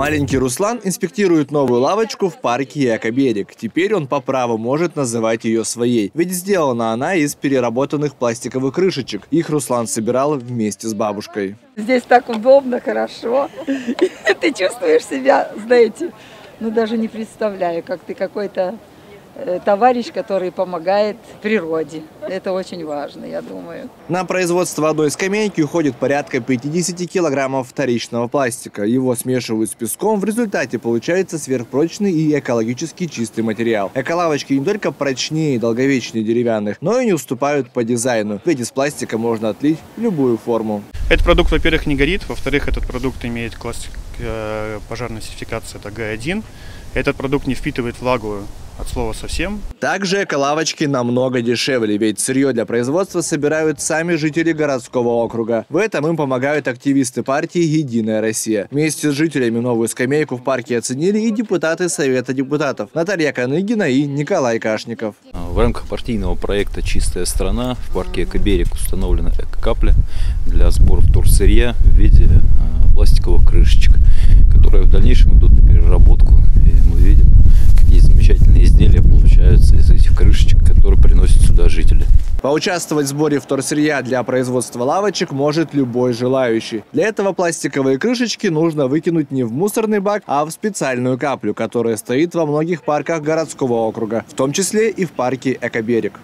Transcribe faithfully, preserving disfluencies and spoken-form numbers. Маленький Руслан инспектирует новую лавочку в парке «Эко-берег». Теперь он по праву может называть ее своей, ведь сделана она из переработанных пластиковых крышечек. Их Руслан собирал вместе с бабушкой. Здесь так удобно, хорошо. Ты чувствуешь себя, знаете, ну даже не представляю, как ты какой-то товарищ, который помогает природе. Это очень важно, я думаю. На производство одной скамейки уходит порядка пятидесяти килограммов вторичного пластика. Его смешивают с песком. В результате получается сверхпрочный и экологически чистый материал. Эколавочки не только прочнее и долговечнее деревянных, но и не уступают по дизайну. Ведь из пластика можно отлить любую форму. Этот продукт, во-первых, не горит. Во-вторых, этот продукт имеет класс пожарной сертификации, это Г один. Этот продукт не впитывает влагу от слова совсем. Также эко-лавочки намного дешевле, ведь сырье для производства собирают сами жители городского округа. В этом им помогают активисты партии «Единая Россия». Вместе с жителями новую скамейку в парке оценили и депутаты Совета депутатов Наталья Каныгина и Николай Кашников. В рамках партийного проекта «Чистая страна» в парке «Эко-берег» установлена эко-капля для сбора вторсырья в виде пластиковых крышечек, которые в дальнейшем идут в переработку. И мы видим, какие замечательные изделия получаются из этих крышечек, которые приносят сюда жители. Поучаствовать в сборе вторсырья для производства лавочек может любой желающий. Для этого пластиковые крышечки нужно выкинуть не в мусорный бак, а в специальную каплю, которая стоит во многих парках городского округа, в том числе и в парке «Эко-берег».